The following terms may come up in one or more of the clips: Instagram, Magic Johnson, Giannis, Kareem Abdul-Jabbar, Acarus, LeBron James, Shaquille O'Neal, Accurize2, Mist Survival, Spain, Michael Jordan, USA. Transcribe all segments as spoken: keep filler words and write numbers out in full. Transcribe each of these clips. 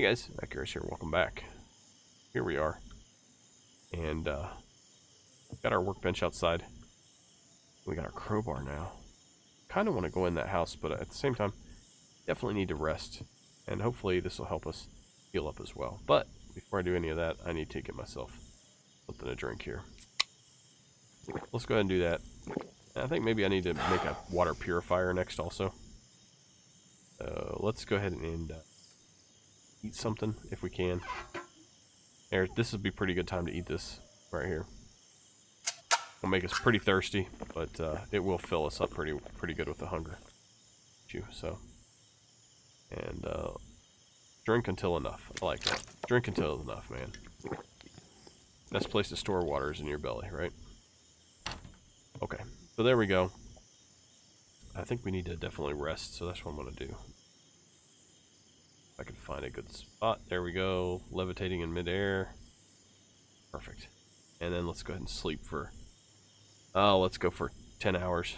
Hey guys, Acarus here, welcome back. Here we are. And uh got our workbench outside. We got our crowbar now. Kinda wanna go in that house, but at the same time, definitely need to rest. And hopefully this will help us heal up as well. But before I do any of that, I need to get myself something to drink here. Let's go ahead and do that. And I think maybe I need to make a water purifier next also. Uh, let's go ahead and uh, eat something if we can. There, this would be a pretty good time to eat this right here. It'll make us pretty thirsty, but uh, it will fill us up pretty pretty good with the hunger. So, and uh, drink until enough. I like that. Drink until enough, man. Best place to store water is in your belly, right? Okay, so there we go. I think we need to definitely rest, so that's what I'm going to do. If I can find a good spot. There we go. Levitating in midair. Perfect. And then let's go ahead and sleep for... Oh, let's go for ten hours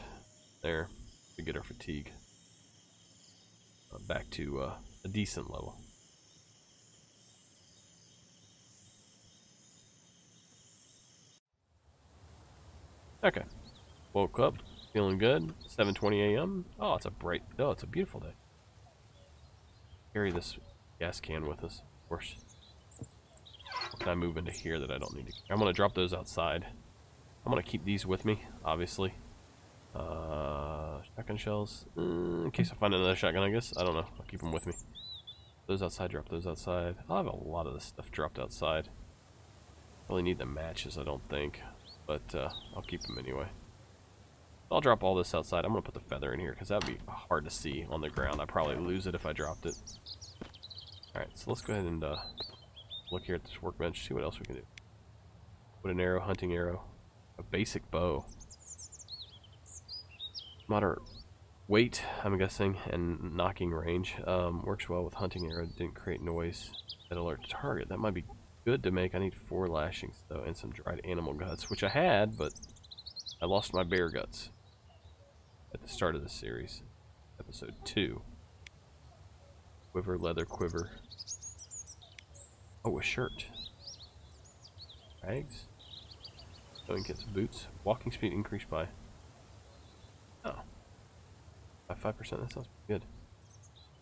there to get our fatigue uh, back to uh, a decent level. Okay. Woke up. Feeling good. seven twenty a m Oh, it's a bright... Oh, it's a beautiful day. Carry this gas can with us, of course. Can I move into here that I don't need to... I'm going to drop those outside. I'm going to keep these with me, obviously. Uh, shotgun shells. Mm, in case I find another shotgun, I guess. I don't know. I'll keep them with me. Those outside, drop those outside. I'll have a lot of this stuff dropped outside. Really need the matches, I don't think. But uh, I'll keep them anyway. I'll drop all this outside. I'm going to put the feather in here because that would be hard to see on the ground. I'd probably lose it if I dropped it. Alright, so let's go ahead and uh, look here at this workbench, see what else we can do. Put an arrow, hunting arrow, a basic bow. Moderate weight, I'm guessing, and knocking range. Um, works well with hunting arrow. Didn't create noise that alert target. That might be good to make. I need four lashings, though, and some dried animal guts, which I had, but I lost my bear guts at the start of this series, episode two. Quiver, leather quiver. Oh, a shirt. Rags. Sewing kits, boots. Walking speed increased by. Oh. By five percent. That sounds good.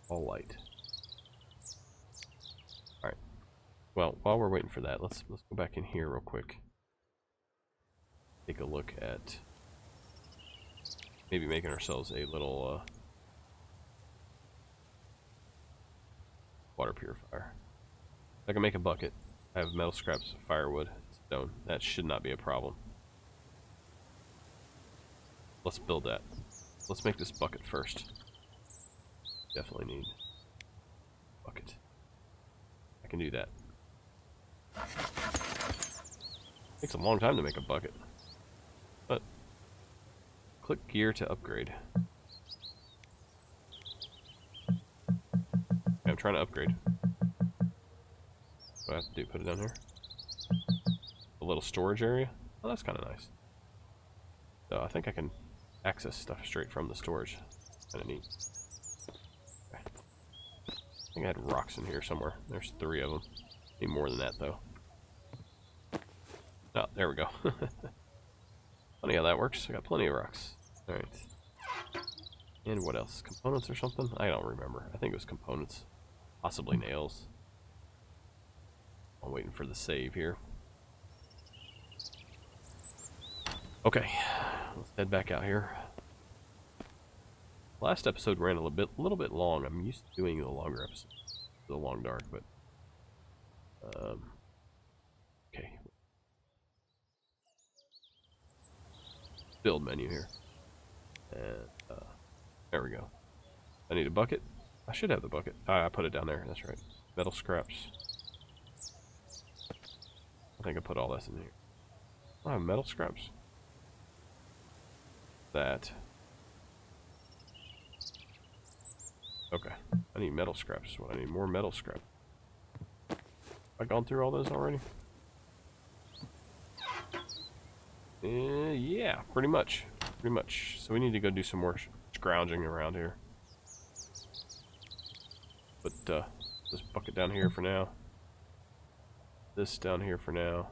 All light. Alright. Well, while we're waiting for that, let's let's go back in here real quick. Take a look at maybe making ourselves a little uh, water purifier. I can make a bucket. I have metal scraps, firewood, stone. That should not be a problem. Let's build that. Let's make this bucket first. Definitely need a bucket. I can do that. Takes a long time to make a bucket. But click gear to upgrade. I'm trying to upgrade. What do I have to do? Put it down here. A little storage area. Oh, that's kind of nice. So I think I can access stuff straight from the storage. Kind of neat. Okay. I think I had rocks in here somewhere. There's three of them. Need more than that though. Oh, there we go. Funny how that works. I got plenty of rocks. Alright. And what else? Components or something? I don't remember. I think it was components. Possibly nails. I'm waiting for the save here. Okay. Let's head back out here. Last episode ran a little bit, little bit long. I'm used to doing the longer episodes. The long dark, but... Um... Build menu here. And, uh, there we go. I need a bucket. I should have the bucket. Ah, I put it down there. That's right. Metal scraps. I think I put all this in here. I have metal scraps. That. Okay. I need metal scraps. What I need more metal scrap. Have I gone through all those already? Uh, yeah, pretty much, pretty much. So we need to go do some more scrounging around here. But uh, this bucket down here for now. This down here for now.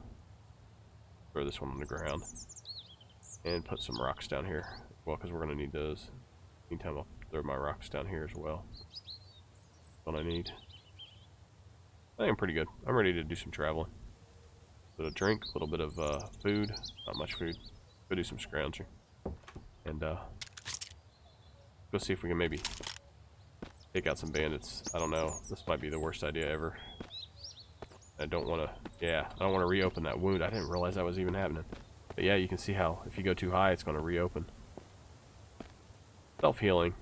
Throw this one on the ground. And put some rocks down here. Well, because we're going to need those. Meantime, I'll throw my rocks down here as well. That's what I need. I am pretty good. I'm ready to do some traveling. A little drink, a little bit of uh, food. Not much food. Go do some scrounging. And uh, go see if we can maybe take out some bandits. I don't know. This might be the worst idea ever. I don't want to... Yeah, I don't want to reopen that wound. I didn't realize that was even happening. But yeah, you can see how if you go too high, it's going to reopen. Self-healing.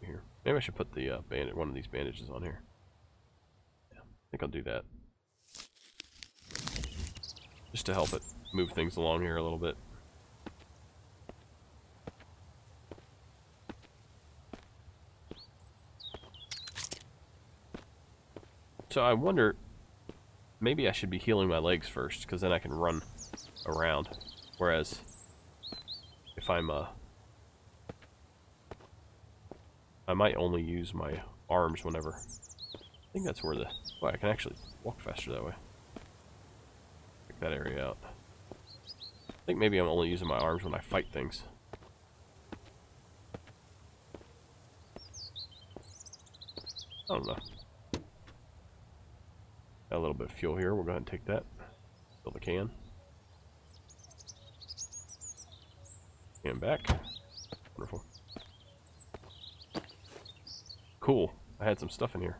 Here. Maybe I should put the uh, bandit, one of these bandages on here. Yeah, I think I'll do that. Just to help it move things along here a little bit. So I wonder... Maybe I should be healing my legs first, because then I can run around. Whereas, if I'm, uh... I might only use my arms whenever. I think that's where the... Well, I can actually walk faster that way. Check that area out. I think maybe I'm only using my arms when I fight things. I don't know. Got a little bit of fuel here. We'll go ahead and take that. Fill the can. Can back. Wonderful. Cool. I had some stuff in here.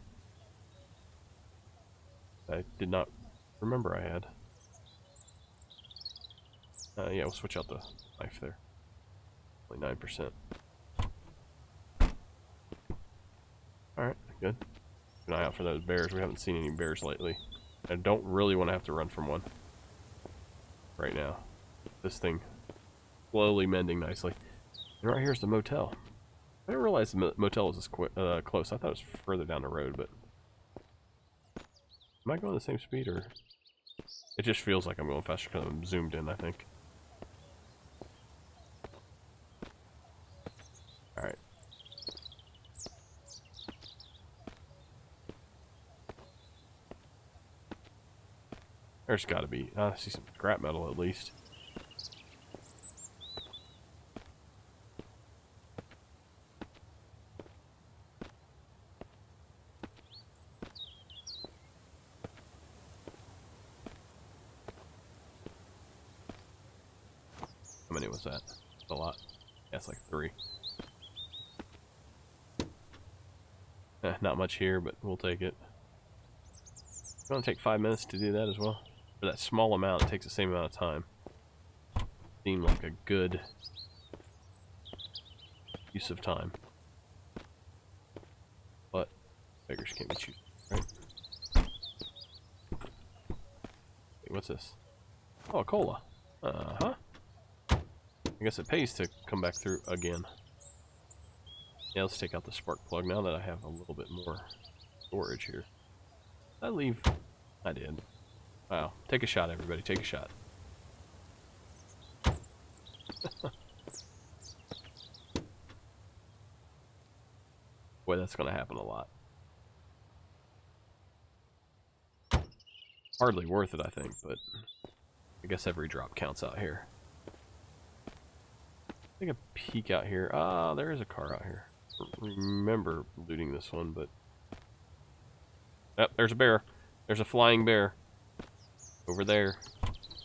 I did not remember I had. Uh, yeah, we'll switch out the knife there. Only nine percent. Alright, good. An eye out for those bears. We haven't seen any bears lately. I don't really want to have to run from one right now. This thing slowly mending nicely. And right here's the motel. I didn't realize the motel was this qu uh, close. I thought it was further down the road, but... Am I going the same speed, or... It just feels like I'm going faster because I'm zoomed in, I think. Alright. There's got to be. I see some scrap metal at least. How many was that? A lot. Yeah, it's like three. Eh, not much here, but we'll take it. It's going to take five minutes to do that as well. For that small amount, it takes the same amount of time. Seemed like a good use of time. But beggars can't be choosers, right? Wait, what's this? Oh, a cola. Uh-huh. I guess it pays to come back through again. Yeah, let's take out the spark plug now that I have a little bit more storage here. Did I leave? I did. Wow. Take a shot, everybody. Take a shot. Boy, that's going to happen a lot. Hardly worth it, I think, but I guess every drop counts out here. Take a peek out here. Ah, there is a car out here. I remember looting this one, but... Oh, there's a bear. There's a flying bear. Over there.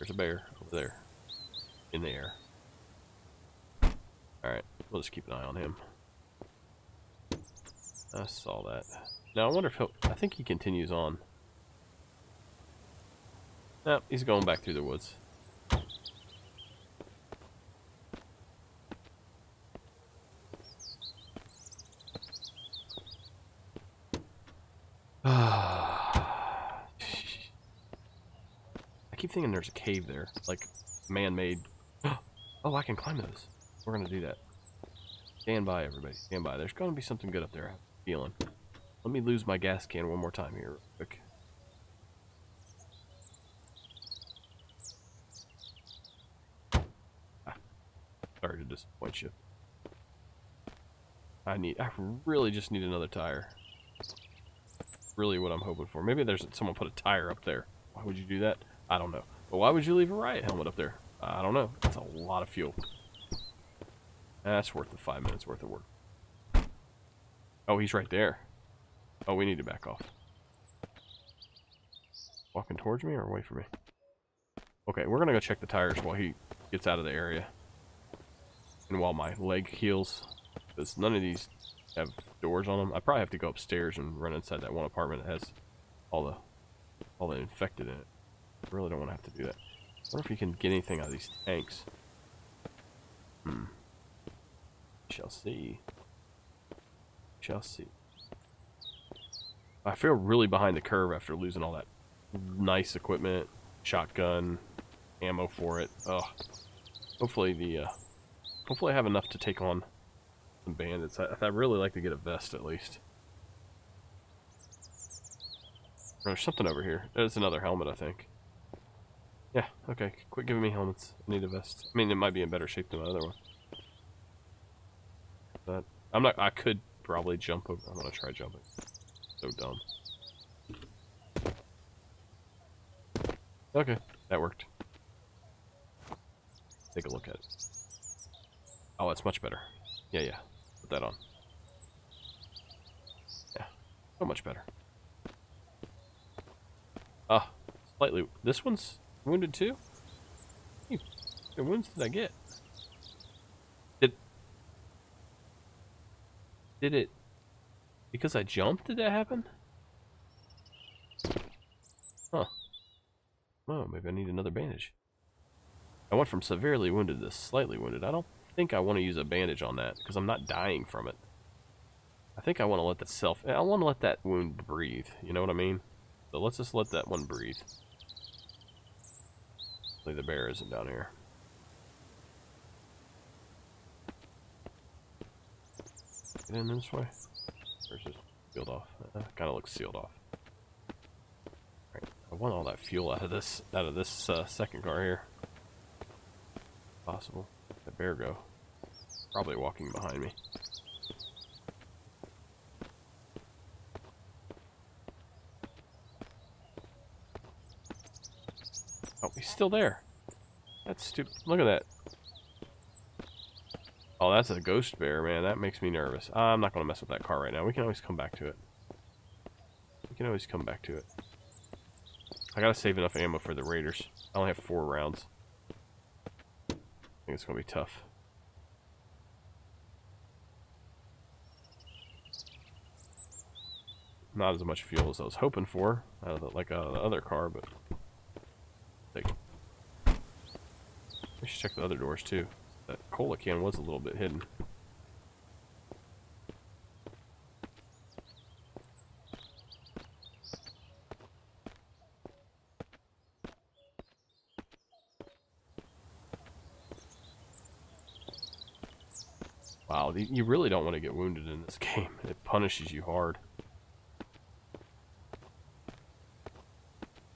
There's a bear. Over there. In the air. Alright. We'll just keep an eye on him. I saw that. Now, I wonder if he'll... I think he continues on. Nope. He's going back through the woods. I keep thinking there's a cave there, like man-made. Oh, I can climb those. We're gonna do that. Stand by, everybody. Stand by. There's gonna be something good up there. I have a feeling. Let me lose my gas can one more time here, real quick. Ah, sorry to disappoint you. I need, I really just need another tire. Really what I'm hoping for. Maybe there's someone put a tire up there. Why would you do that? I don't know. But why would you leave a riot helmet up there? I don't know. That's a lot of fuel. That's worth the five minutes worth of work. Oh, he's right there. Oh, we need to back off. Walking towards me or away from me? Okay, we're gonna go check the tires while he gets out of the area. And while my leg heals, because none of these have doors on them. I probably have to go upstairs and run inside that one apartment that has all the all the infected in it. I really don't want to have to do that. I wonder if we can get anything out of these tanks. Hmm. Shall see. Shall see. I feel really behind the curve after losing all that nice equipment, shotgun, ammo for it. Ugh. Hopefully the, uh, hopefully I have enough to take on some bandits. I, I'd really like to get a vest at least. There's something over here. There's another helmet, I think. Yeah, okay. Quit giving me helmets. I need a vest. I mean, it might be in better shape than my other one. But I'm not, I could probably jump over. I'm gonna try jumping. So dumb. Okay, that worked. Take a look at it. Oh, that's much better. Yeah, yeah. Put that on. Yeah, so much better. Ah, uh, slightly. This one's wounded too? How many wounds did I get? Did, did it... Because I jumped, did that happen? Huh. Oh, maybe I need another bandage. I went from severely wounded to slightly wounded. I don't think I want to use a bandage on that because I'm not dying from it. I think I want to let that self... I want to let that wound breathe. You know what I mean? So let's just let that one breathe. Hopefully the bear isn't down here. Get in this way. Just sealed off. Uh, kind of looks sealed off. Right. I want all that fuel out of this out of this uh, second car here. Possible. The bear go. Probably walking behind me. Oh, he's still there. That's stupid. Look at that. Oh, that's a ghost bear, man. That makes me nervous. I'm not going to mess with that car right now. We can always come back to it. We can always come back to it. I got to save enough ammo for the raiders. I only have four rounds. I think it's going to be tough. Not as much fuel as I was hoping for, out of the, like out of the other car, but... Take it. We should check the other doors, too. That cola can was a little bit hidden. Wow, you really don't want to get wounded in this game. It punishes you hard.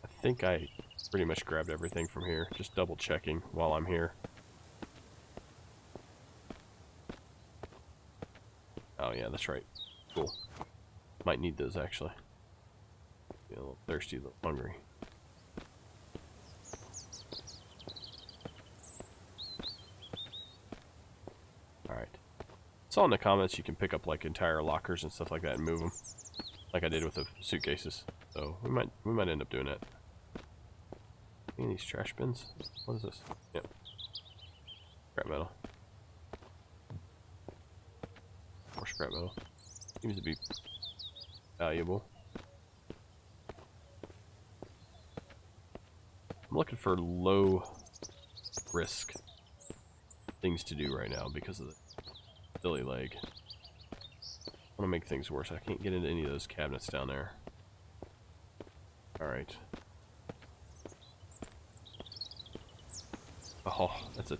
I think I pretty much grabbed everything from here. Just double checking while I'm here. Oh yeah, that's right. Cool. Might need those actually. Be a little thirsty, a little hungry. Alright. It's all in the comments. You can pick up like entire lockers and stuff like that and move them. Like I did with the suitcases. So we might we might end up doing that. Any of these trash bins? What is this? Yep. Scrap metal. Scrap metal seems to be valuable. I'm looking for low risk things to do right now because of the silly leg. I want to make things worse. I can't get into any of those cabinets down there. Alright. Oh, that's it.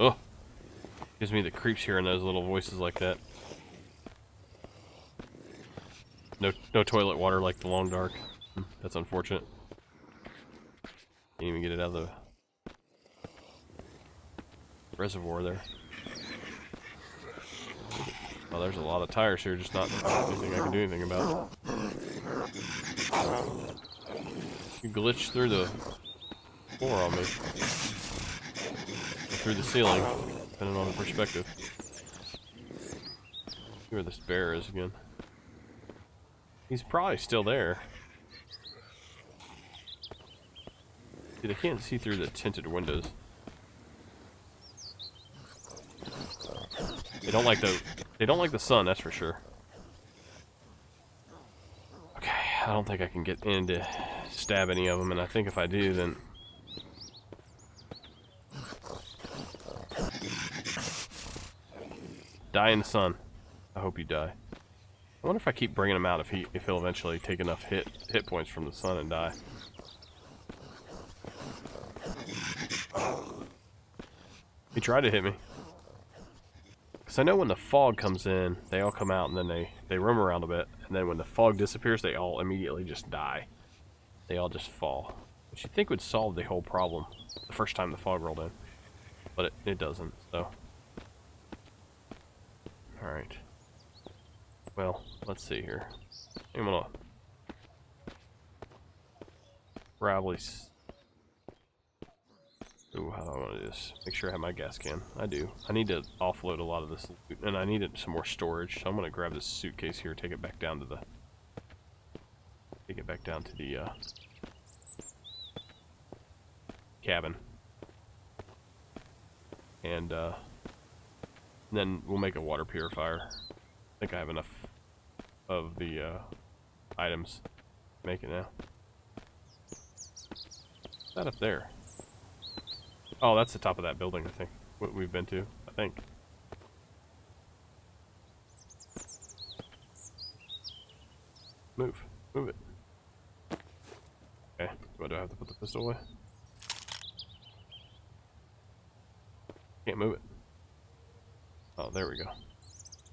Oh! Gives me the creeps hearing those little voices like that. No, no toilet water like the Long Dark. That's unfortunate. Can't even get it out of the reservoir there. Well, there's a lot of tires here, just not anything I can do anything about. You glitched through the floor on me. Or through the ceiling, depending on the perspective. See where this bear is again. He's probably still there. Dude, I can't see through the tinted windows. They don't like the they don't like the sun, that's for sure. Okay, I don't think I can get in to stab any of them, and I think if I do, then die in the sun. I hope you die. I wonder if I keep bringing him out if he if he'll eventually take enough hit hit points from the sun and die. He tried to hit me. Because I know when the fog comes in, they all come out and then they, they roam around a bit. And then when the fog disappears, they all immediately just die. They all just fall. Which you think would solve the whole problem the first time the fog rolled in. But it, it doesn't, so. Alright. Well, let's see here. I'm gonna probably... Ooh, how do I want to do this? Make sure I have my gas can. I do. I need to offload a lot of this loot, and I needed some more storage, so I'm going to grab this suitcase here, take it back down to the... Take it back down to the, uh... cabin. And, uh... and then we'll make a water purifier. I think I have enough of the, uh... items to make it now. What's that up there? Oh, that's the top of that building, I think. What we've been to, I think. Move. Move it. Okay. What, do I have to put the pistol away? Can't move it. Oh, there we go.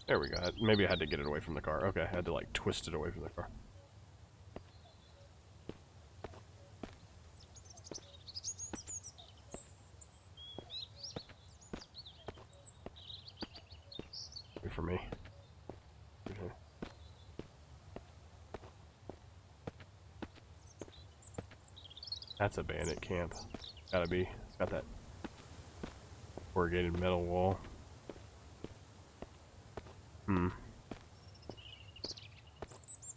There we go. Maybe I had to get it away from the car. Okay, I had to, like, twist it away from the car. For me. Mm-hmm. That's a bandit camp. Gotta be. It's got that corrugated metal wall. Hmm.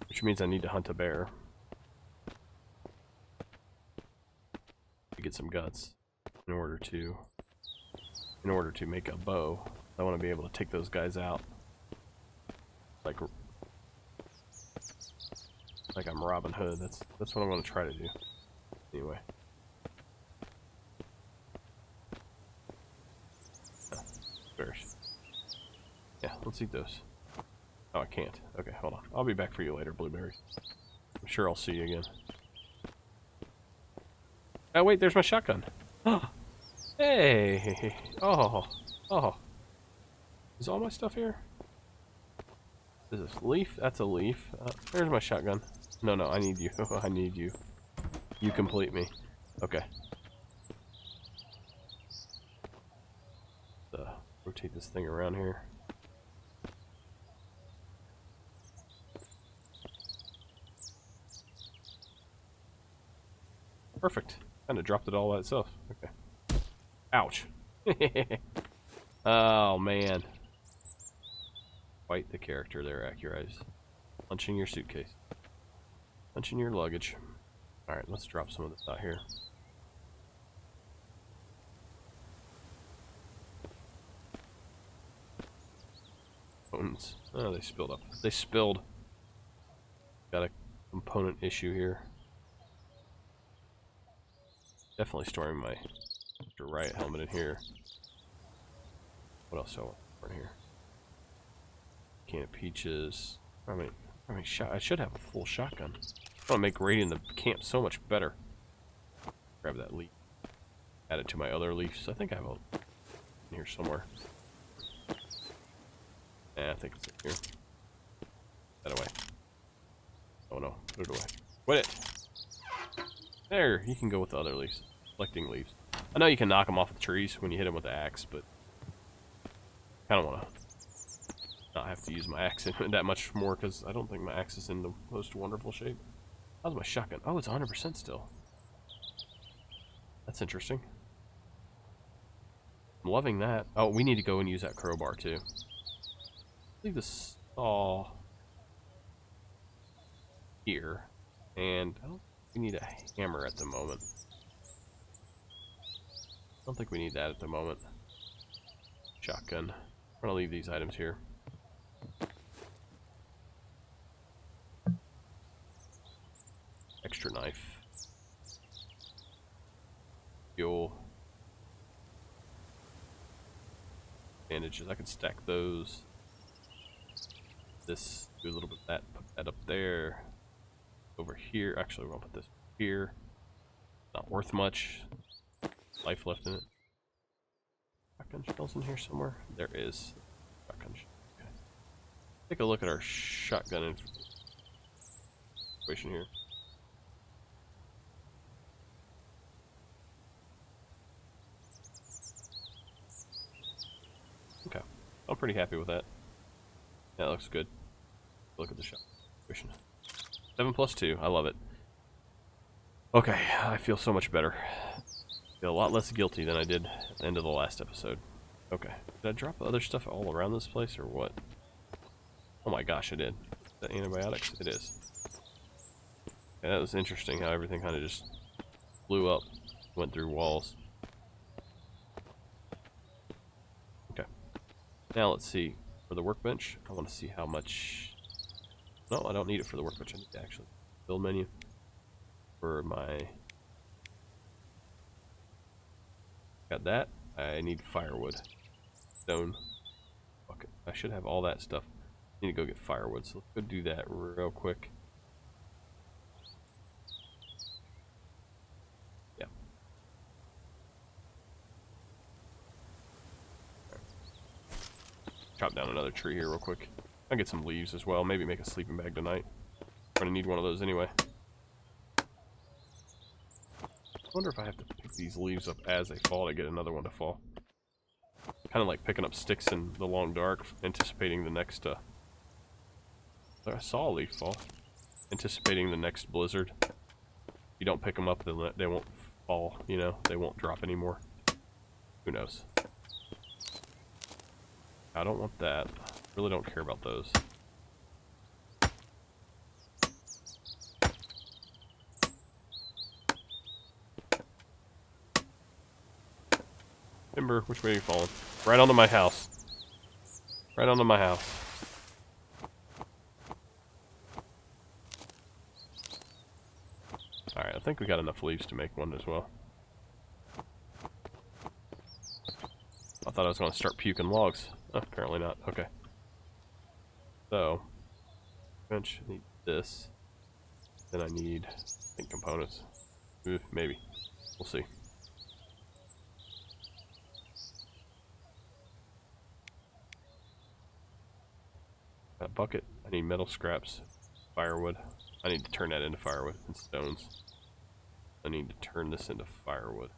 Which means I need to hunt a bear. To get some guts in order to in order to make a bow. I want to be able to take those guys out, like, like I'm Robin Hood. That's that's what I want to try to do. Anyway, oh, bears. Yeah, let's eat those. Oh, I can't. Okay, hold on. I'll be back for you later, blueberries. I'm sure I'll see you again. Oh wait, there's my shotgun. Oh, hey. Oh, oh. Is all my stuff here? Is this a leaf? That's a leaf. Uh, there's my shotgun. No, no, I need you. I need you. You complete me. Okay. Uh, rotate this thing around here. Perfect. Kind of dropped it all by itself. Okay. Ouch. Oh, man. Quite the character there, Accurize. Punching your suitcase. Punching your luggage. Alright, let's drop some of this out here. Components. Oh, they spilled up. They spilled. Got a component issue here. Definitely storing my riot helmet in here. What else do I want right here? Can of peaches. I mean, I mean, shot. I should have a full shotgun. I want to make raiding the camp so much better. Grab that leaf. Add it to my other leaves. I think I have a in here somewhere. Nah, I think it's in here. Put that away. Oh no, put it away. Quit it. There, you can go with the other leaves. Collecting leaves. I know you can knock them off the trees when you hit them with the axe, but I kind of want to not have to use my axe that much more, because I don't think my axe is in the most wonderful shape. How's my shotgun? Oh, it's one hundred percent still. That's interesting. I'm loving that. Oh, we need to go and use that crowbar, too. Leave this all here. And I don't think we need a hammer at the moment. I don't think we need that at the moment. Shotgun. I'm going to leave these items here. Extra knife. Fuel. Bandages. I can stack those. This. Do a little bit of that. Put that up there. Over here. Actually, we're going to put this here. Not worth much. Life left in it. Shotgun shells in here somewhere. There is. Shotgun shells. Okay. Take a look at our shotgun situation here. Okay, I'm pretty happy with that. Yeah, that looks good. Look at the shotgun situation. Seven plus two. I love it. Okay, I feel so much better. Feel a lot less guilty than I did at the end of the last episode. Okay. Did I drop other stuff all around this place or what? Oh my gosh, I did. Is that antibiotics? It is. Yeah, that was interesting how everything kind of just blew up, went through walls. Okay. Now let's see. For the workbench, I want to see how much... No, I don't need it for the workbench. I need to actually build menu for my... Got that. I need firewood. Stone. Okay. I should have all that stuff. I need to go get firewood, so let's go do that real quick. Yeah. Right. Chop down another tree here real quick. I'll get some leaves as well. Maybe make a sleeping bag tonight. I'm gonna need one of those anyway. I wonder if I have to pick these leaves up as they fall to get another one to fall. Kind of like picking up sticks in the long dark, anticipating the next, uh... I saw a leaf fall. Anticipating the next blizzard. If you don't pick them up, then they won't fall, you know? They won't drop anymore. Who knows? I don't want that. Really don't care about those. Timber, which way are you falling? Right onto my house. Right onto my house. Alright, I think we got enough leaves to make one as well. I thought I was going to start puking logs. Oh, apparently not. Okay. So, bench, I need this. Then I need, I think, components. Ooh, maybe. We'll see. That bucket. I need metal scraps, firewood. I need to turn that into firewood and stones. I need to turn this into firewood.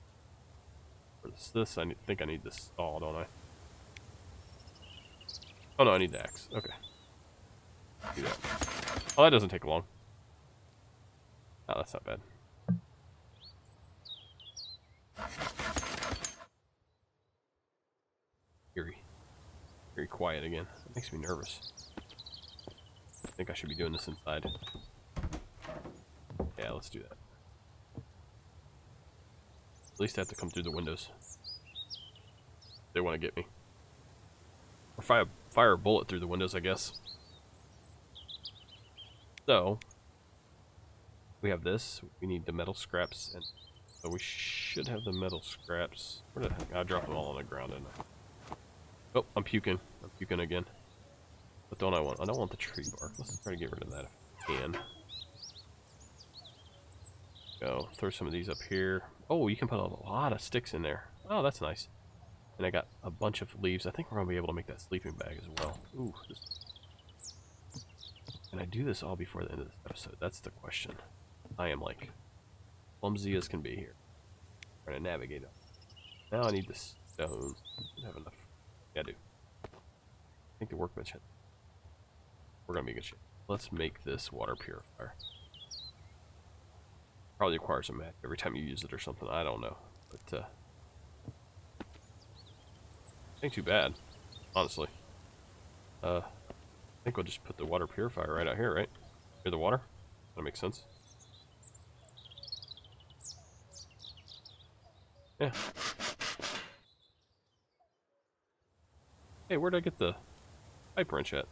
What's this? I need, think I need this saw, don't I? Oh no, I need the axe. Okay. Do that. Oh, that doesn't take long. Oh, that's not bad. Eerie. Very quiet again. It makes me nervous. I think I should be doing this inside. Yeah, let's do that. At least I have to come through the windows. They want to get me. Or fire, fire a bullet through the windows, I guess. So, we have this. We need the metal scraps. And so we should have the metal scraps. Where the heck? I dropped them all on the ground, didn't I? Oh, I'm puking. I'm puking again. What don't I want? I don't want the tree bark. Let's try to get rid of that if I can. Go. Throw some of these up here. Oh, you can put a lot of sticks in there. Oh, that's nice. And I got a bunch of leaves. I think we're going to be able to make that sleeping bag as well. Ooh. Can I do this all before the end of this episode? That's the question. I am, like, clumsy as can be here. Trying to navigate it. Now I need the stones. I don't have enough. Yeah, I do. I think the workbench had we're gonna be in good shape. Let's make this water purifier. Probably requires a mat every time you use it or something. I don't know, but uh, ain't too bad, honestly. Uh, I think we'll just put the water purifier right out here, right? Near the water. That makes sense. Yeah. Hey, where'd I get the pipe wrench at?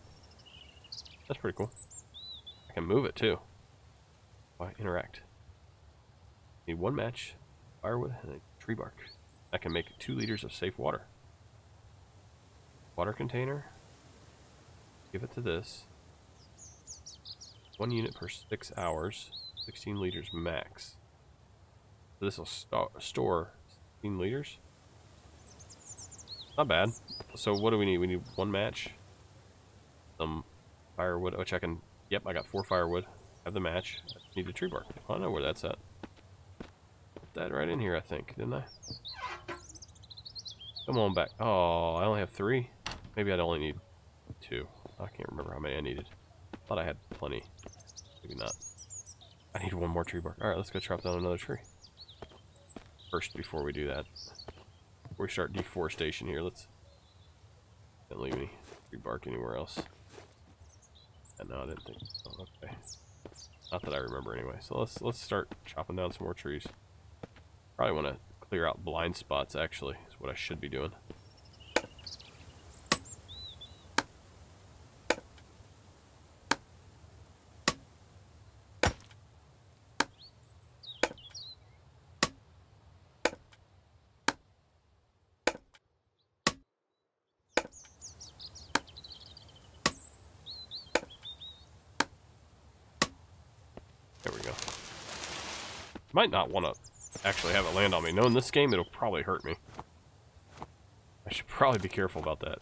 That's pretty cool. I can move it too. Why interact? Need one match, firewood, and a tree bark. I can make two liters of safe water. Water container. Give it to this. One unit per six hours. sixteen liters max. So this will st store sixteen liters. Not bad. So what do we need? We need one match. Some firewood, which I can... Yep, I got four firewood. Have the match. I need a tree bark. I don't know where that's at. Put that right in here, I think, didn't I? Come on back. Oh, I only have three. Maybe I'd only need two. I can't remember how many I needed. Thought I had plenty. Maybe not. I need one more tree bark. Alright, let's go chop down another tree. First, before we do that. Before we start deforestation here, let's... Don't leave any tree bark anywhere else. And no, I didn't think... Oh, okay. Not that I remember anyway. So let's, let's start chopping down some more trees. Probably want to clear out blind spots, actually, is what I should be doing. There we go. Might not want to actually have it land on me. Knowing this game, it'll probably hurt me. I should probably be careful about that.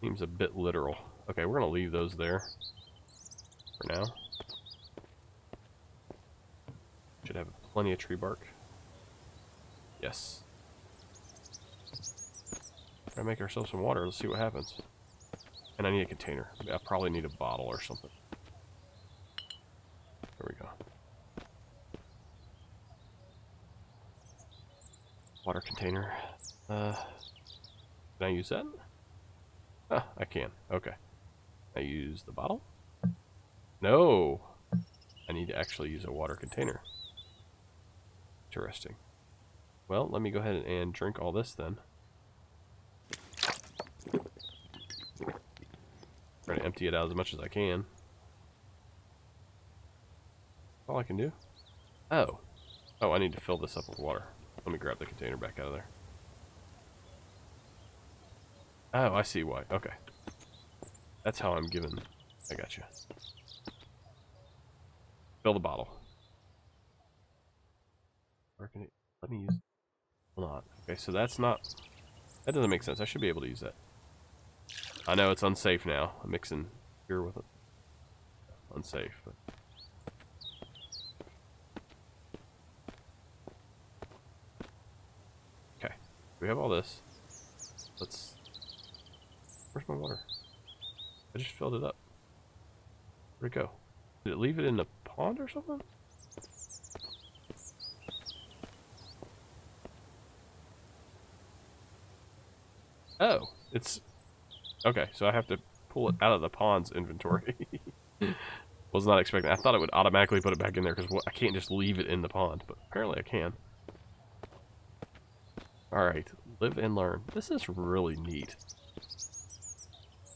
Seems a bit literal. Okay, we're going to leave those there for now. Should have plenty of tree bark. Yes. Try to make ourselves some water. Let's see what happens. And I need a container. I probably need a bottle or something. There we go. Water container. Uh, can I use that? Ah, I can. Okay. I use the bottle? No! I need to actually use a water container. Interesting. Well, let me go ahead and drink all this then. Try to empty it out as much as I can. All I can do. Oh. Oh, I need to fill this up with water. Let me grab the container back out of there. Oh, I see why. Okay. That's how I'm given. I gotcha. Fill the bottle. Let me use... Hold on. Okay, so that's not... That doesn't make sense. I should be able to use that. I know it's unsafe now. I'm mixing beer with it. Unsafe, but okay. We have all this. Let's. Where's my water? I just filled it up. Where'd it go? Did it leave it in the pond or something? Oh, it's. Okay, so I have to pull it out of the pond's inventory. Was not expecting that. I thought it would automatically put it back in there because I can't just leave it in the pond, but apparently I can. Alright, live and learn. This is really neat.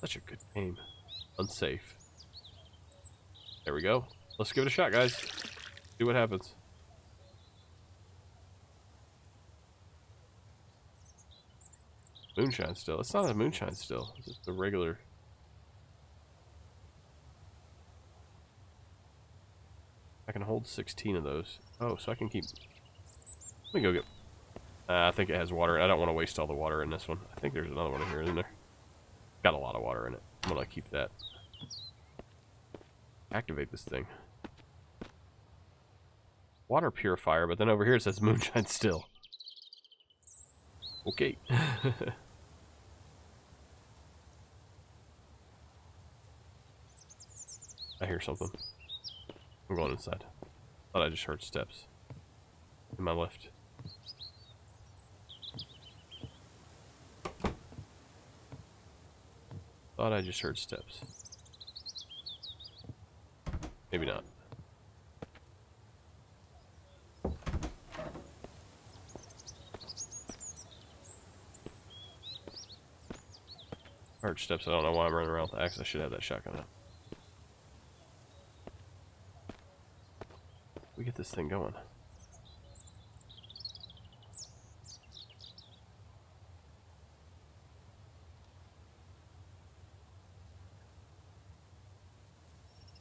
Such a good game. Unsafe. There we go. Let's give it a shot, guys. See what happens. Moonshine still. It's not a moonshine still. It's just the regular. I can hold sixteen of those. Oh, so I can keep. Let me go get. Uh, I think it has water. I don't want to waste all the water in this one. I think there's another one in here, isn't there? Got a lot of water in it. I'm gonna keep that. Activate this thing. Water purifier, but then over here it says moonshine still. Okay. I hear something. I'm going inside. Thought I just heard steps. To my left. Thought I just heard steps. Maybe not. Heard steps. I don't know why I'm running around with the axe. I should have that shotgun out. We get this thing going.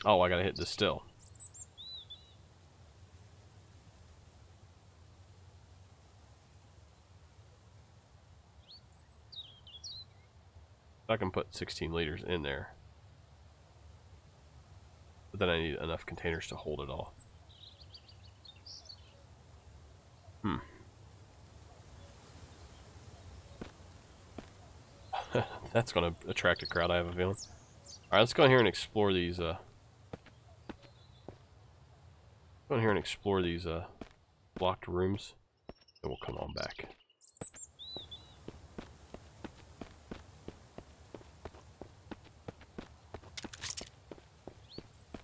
Oh, I gotta hit this still. I can put sixteen liters in there. But then I need enough containers to hold it all. Hmm. That's gonna attract a crowd, I have a feeling. Alright, let's go in here and explore these, uh... go in here and explore these, uh, locked rooms. And we'll come on back.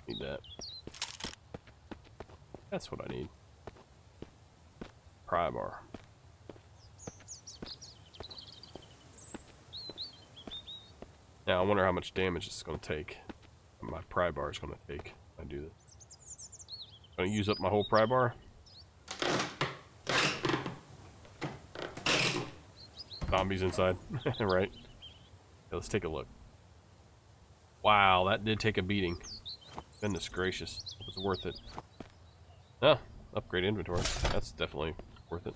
Need that. That's what I need. Pry bar. Now I wonder how much damage it's going to take. My pry bar is going to take. If I do this. I'm going to use up my whole pry bar. Zombies inside, right? Yeah, let's take a look. Wow, that did take a beating. Goodness gracious, it was worth it. Ah, upgrade inventory. That's definitely worth it.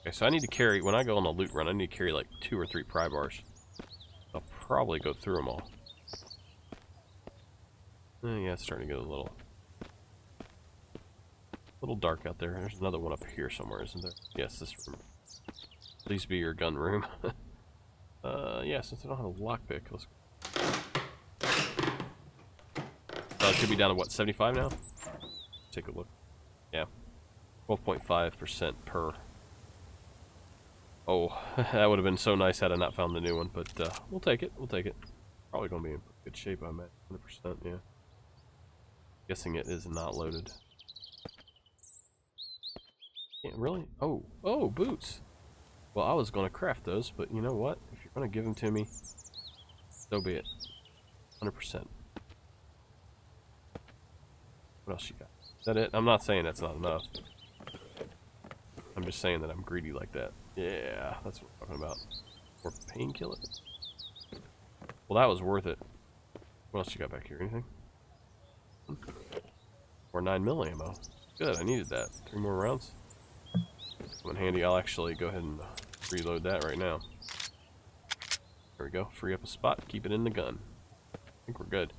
Okay, so I need to carry, when I go on a loot run, I need to carry like two or three pry bars. I'll probably go through them all. Uh, yeah, it's starting to get a little, little dark out there. There's another one up here somewhere, isn't there? Yes, this room. Please be your gun room. uh, yeah, since I don't have a lockpick, let's go. Uh, it could be down to, what, seventy-five now? Take a look. Yeah. twelve point five percent per... Oh, that would have been so nice had I not found the new one, but uh, we'll take it, we'll take it. Probably going to be in good shape, I'm at one hundred percent, yeah. Guessing it is not loaded. Yeah, really? Oh, oh, boots! Well, I was going to craft those, but you know what? If you're going to give them to me, so be it. one hundred percent. What else you got? Is that it? I'm not saying that's not enough. I'm just saying that I'm greedy like that. Yeah, that's what I'm talking about. Or painkiller. Well, that was worth it. What else you got back here? Anything? Or nine mil ammo. Good, I needed that. Three more rounds. Come in handy. I'll actually go ahead and reload that right now. There we go. Free up a spot. Keep it in the gun. I think we're good.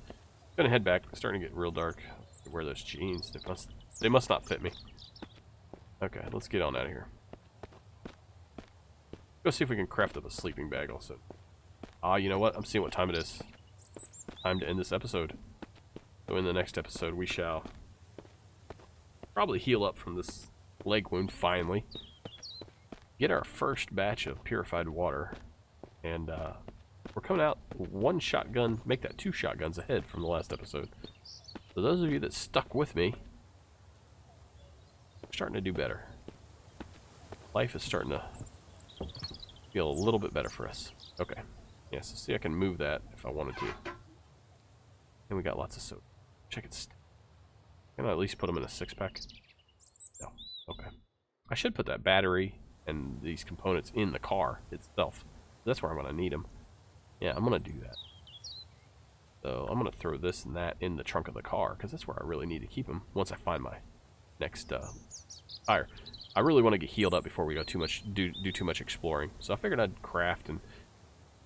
Gonna head back. It's starting to get real dark. I wear those jeans. They must, they must not fit me. Okay, let's get on out of here. Go see if we can craft up a sleeping bag also. Ah, you know what? I'm seeing what time it is. Time to end this episode. So in the next episode, we shall probably heal up from this leg wound, finally. Get our first batch of purified water. And uh, we're coming out one shotgun, make that two shotguns ahead from the last episode. So those of you that stuck with me, we're starting to do better. Life is starting to feel a little bit better for us. Okay. Yeah, so see, I can move that if I wanted to. And we got lots of soap. Check it. Can I at least put them in a six-pack? No. Okay. I should put that battery and these components in the car itself. That's where I'm going to need them. Yeah, I'm going to do that. So I'm going to throw this and that in the trunk of the car, because that's where I really need to keep them once I find my next uh, tire. I really want to get healed up before we go too much do, do too much exploring. So I figured I'd craft and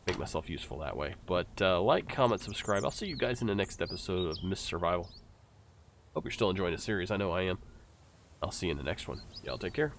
make myself useful that way. But uh, like, comment, subscribe. I'll see you guys in the next episode of Mist Survival. Hope you're still enjoying the series. I know I am. I'll see you in the next one. Y'all take care.